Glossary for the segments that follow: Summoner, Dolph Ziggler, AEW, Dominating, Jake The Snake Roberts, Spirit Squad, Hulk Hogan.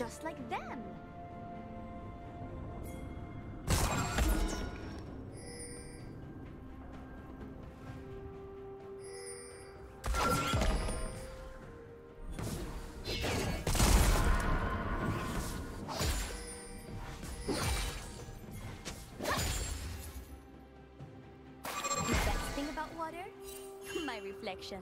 just like them. Reflection.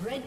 Red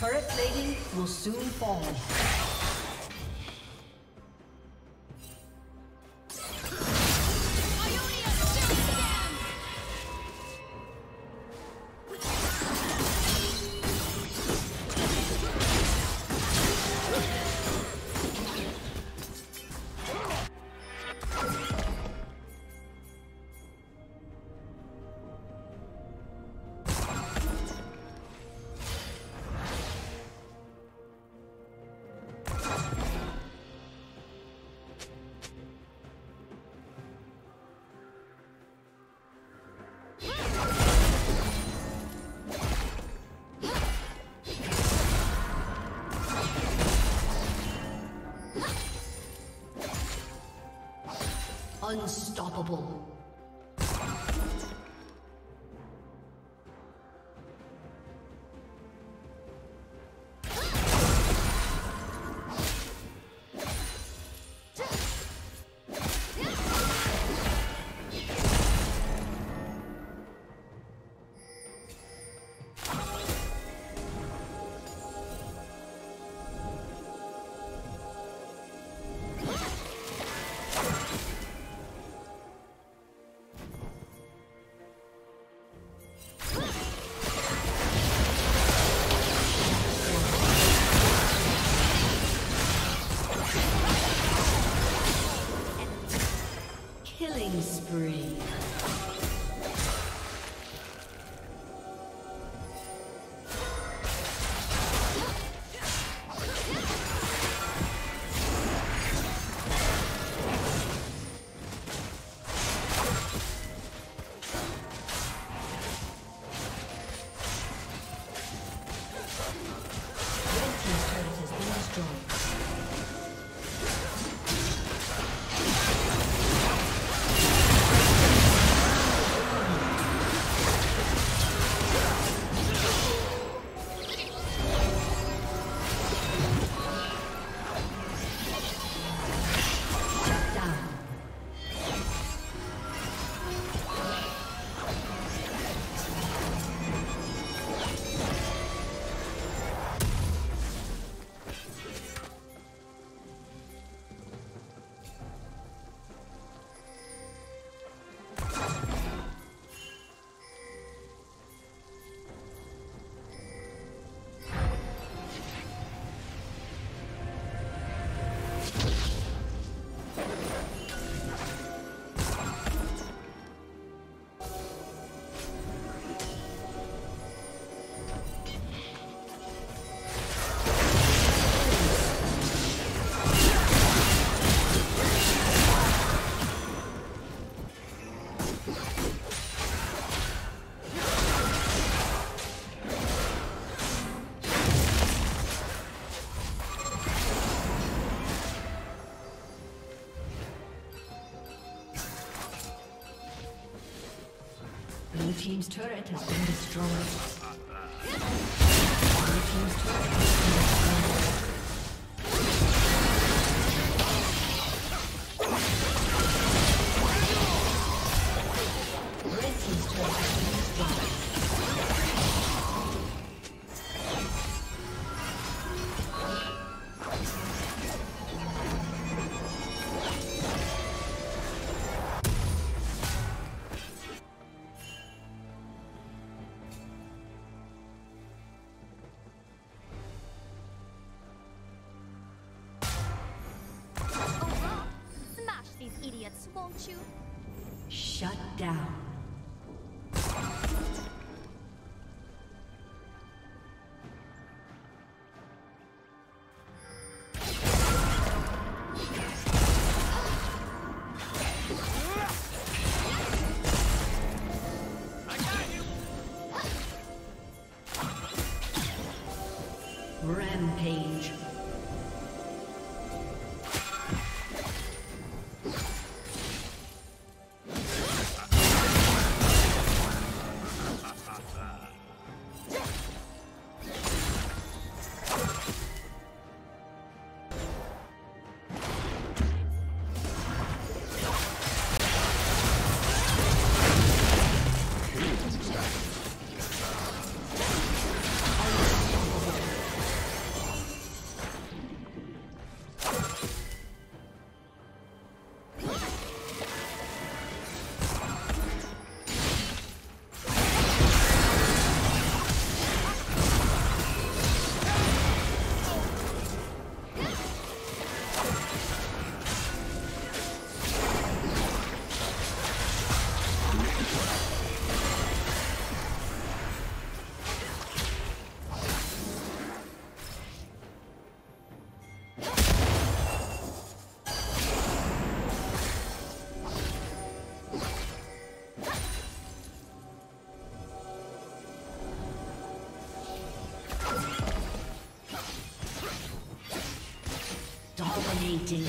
Turret plating will soon fall. Unstoppable. team's turret has been destroyed. Your team's turret has been destroyed. Shut down. Rampage. Dominating.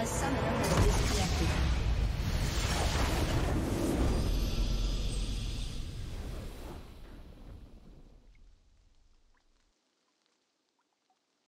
A summoner